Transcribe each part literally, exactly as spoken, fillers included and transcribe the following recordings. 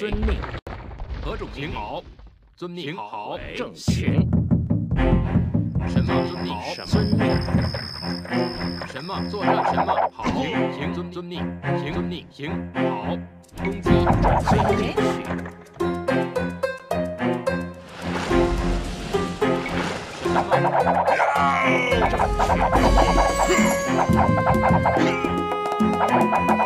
遵命，何种命？好，遵命。好，正确。什么遵命？遵命。什么作战？什么好？行遵遵命，行遵命，行好。攻击，追击。什么？正确。 什么？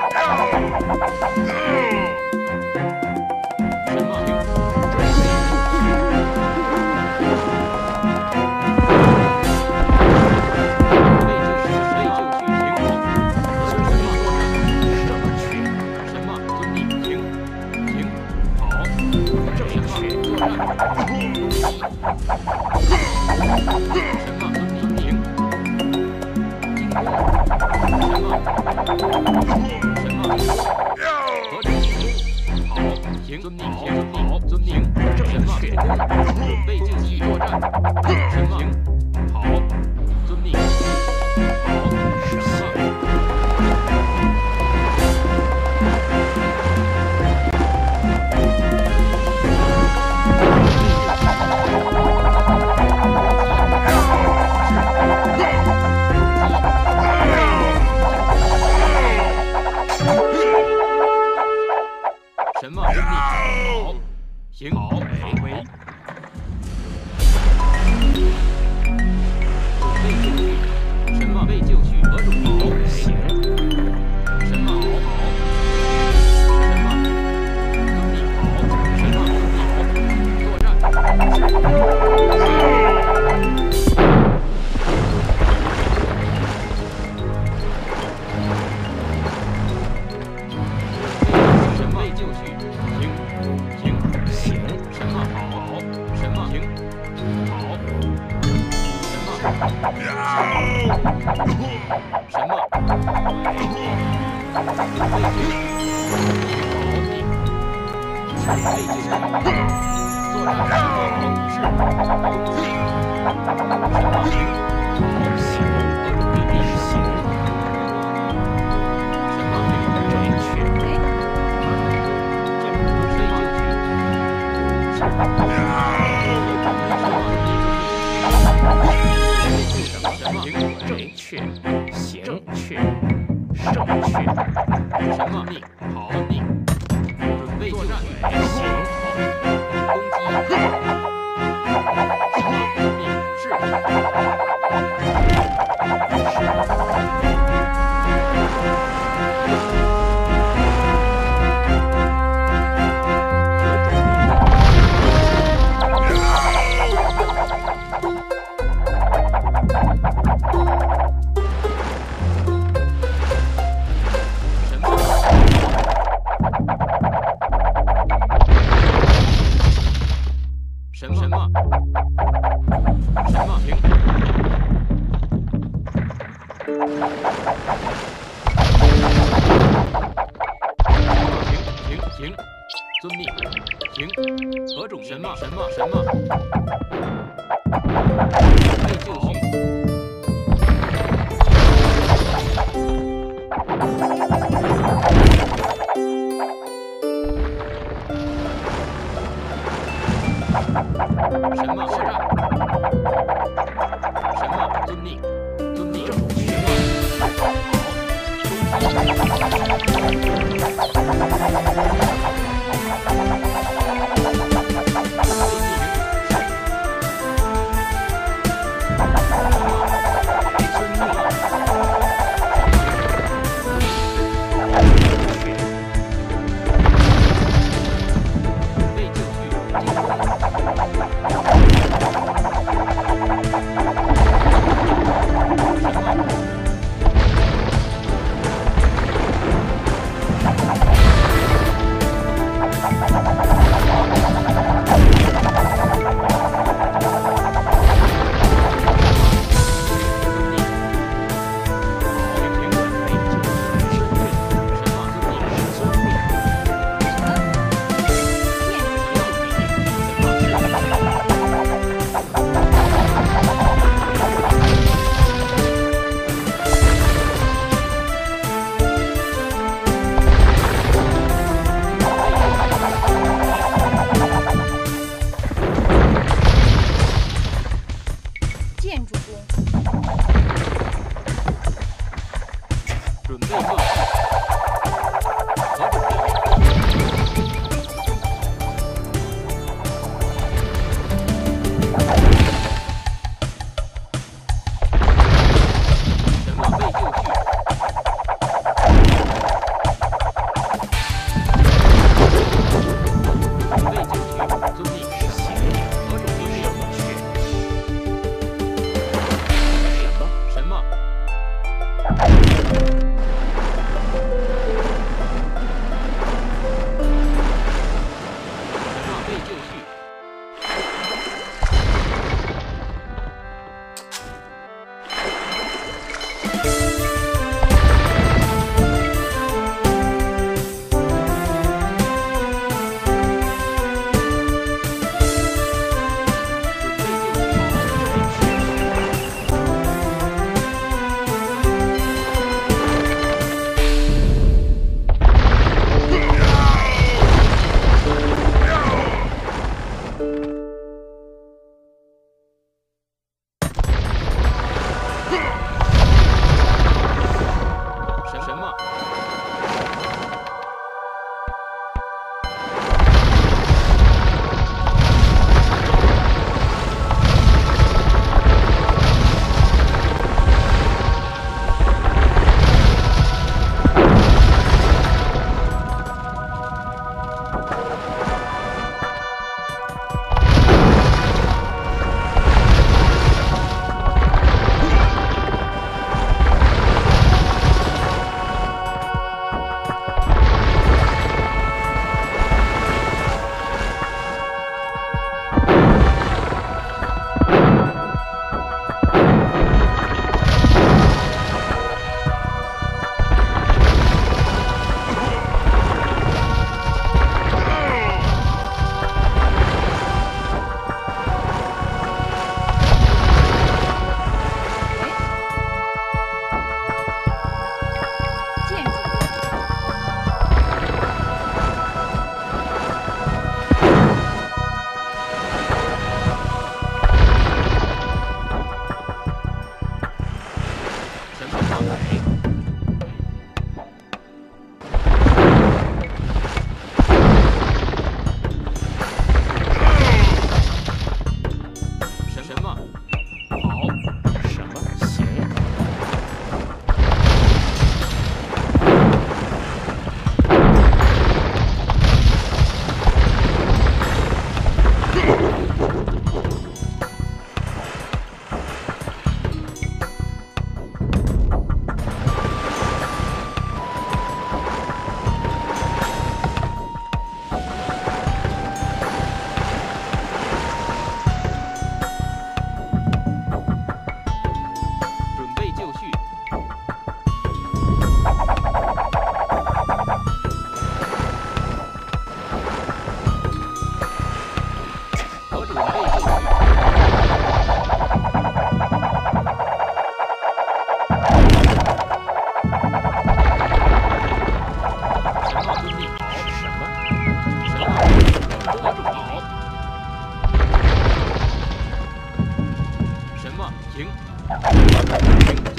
停！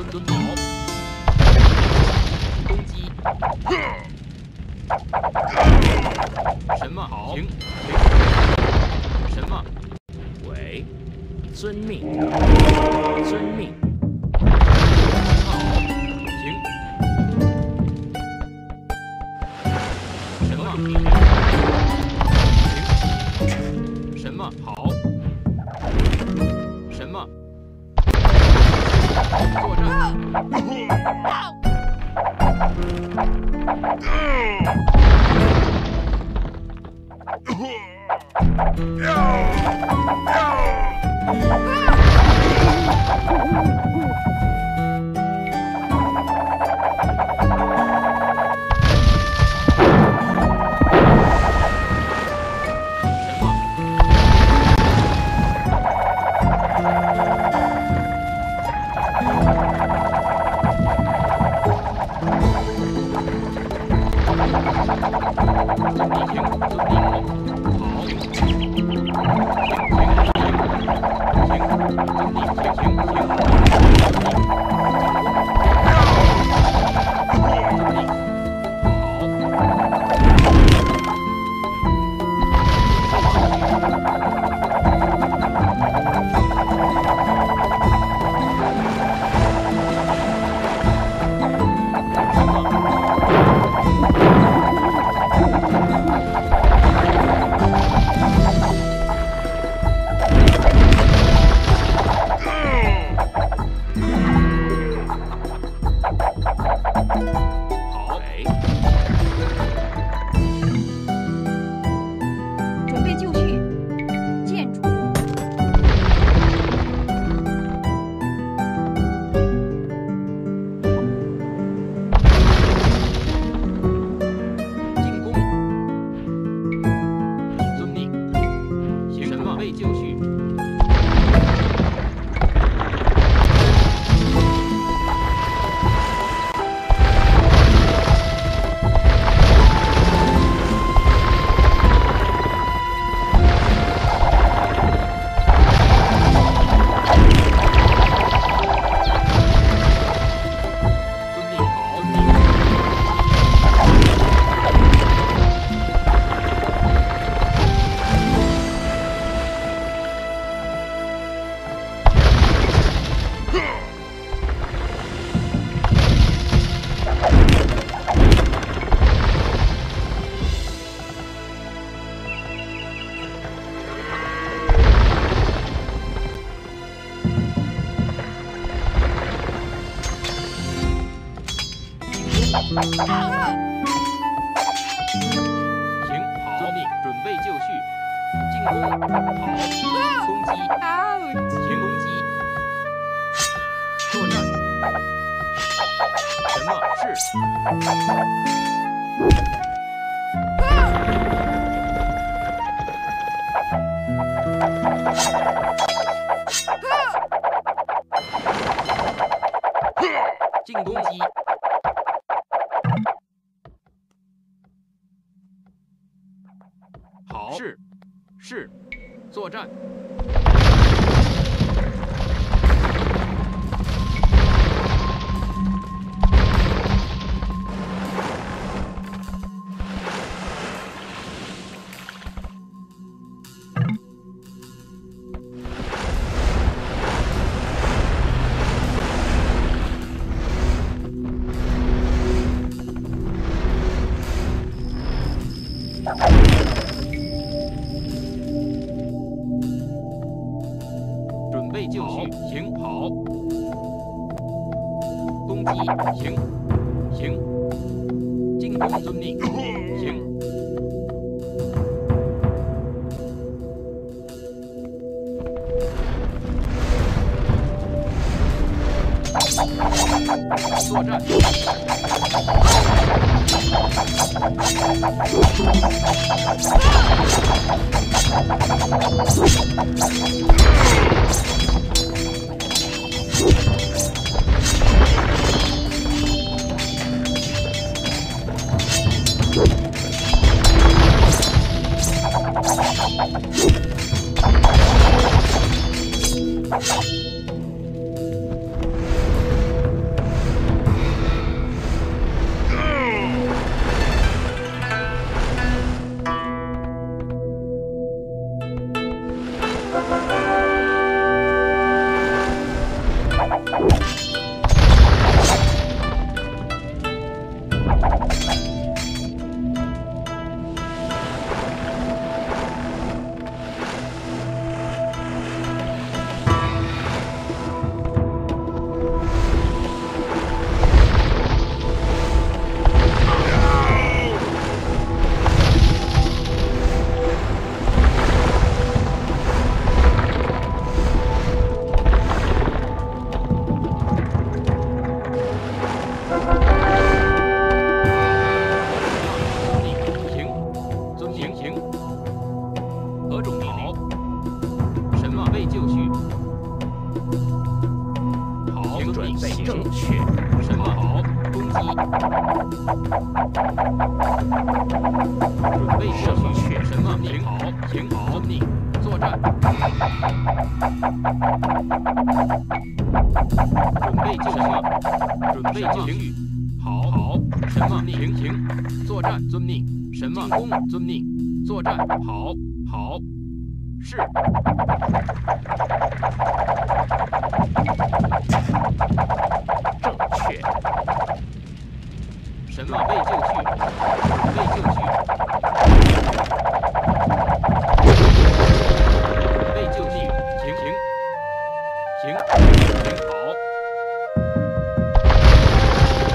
尊尊宝，攻击！什么？好，停！什么？喂，遵命，遵命。 什么好？什么？坐着。准备射击，血神恶命，迎好，迎好，作战。准备救命，准备救命，好好，神恶命，停停，作战，遵命，神进攻，遵命，作战，好，好，是。 神马被救去，被救去，被救去，停停停，停好，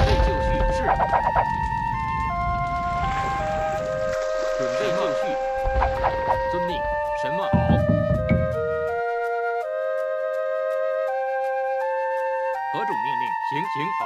被救去是，准备就绪，遵命，神马好，何种命令？行行好。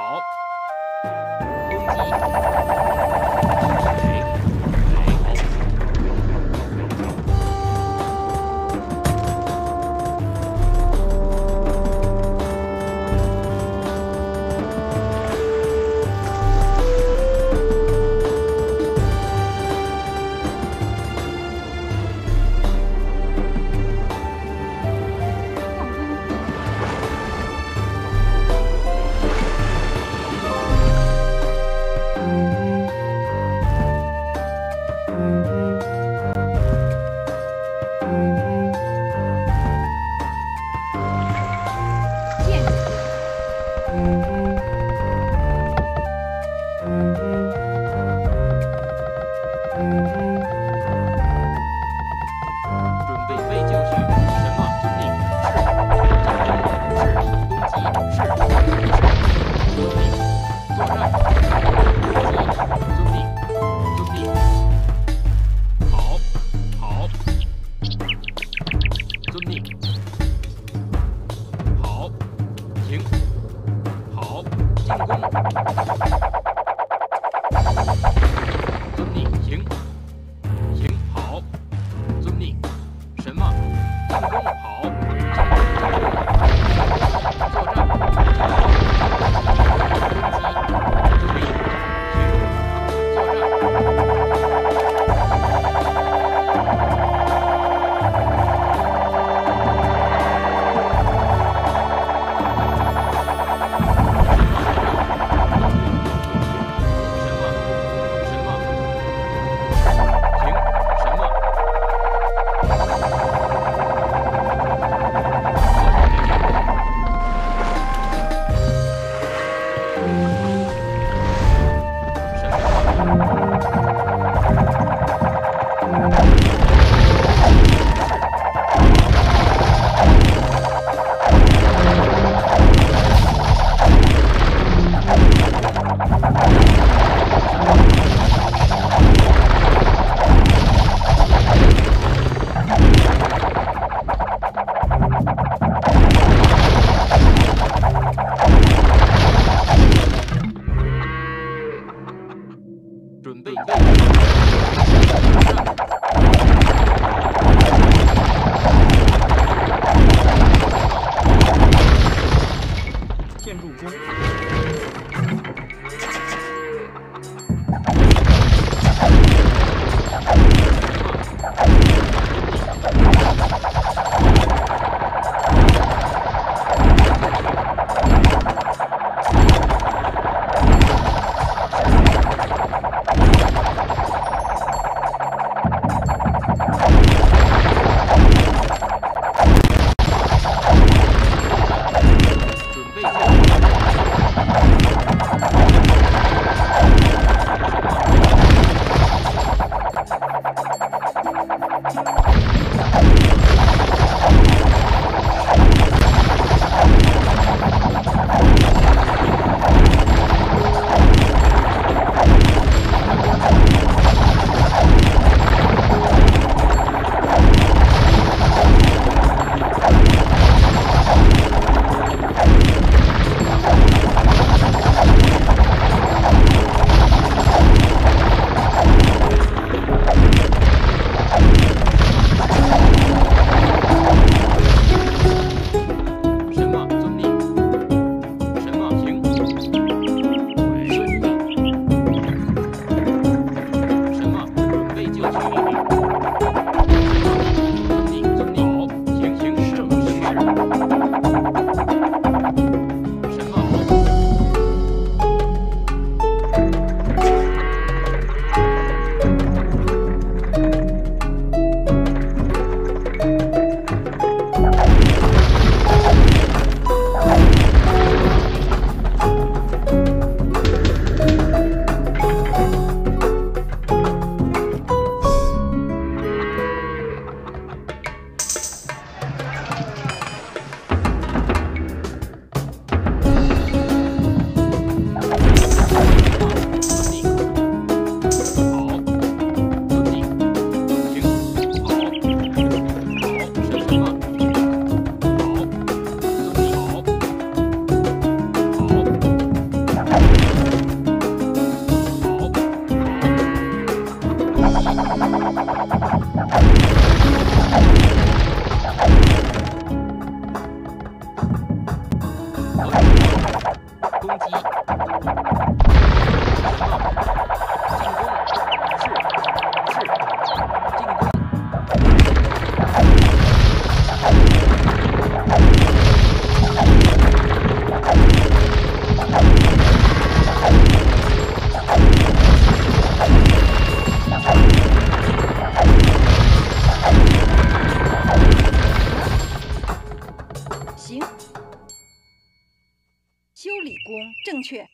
修理工，正确。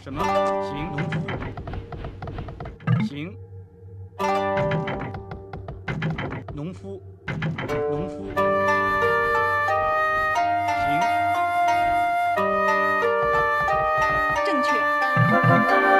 什么什么行农夫？行，农夫，农夫，行，正确。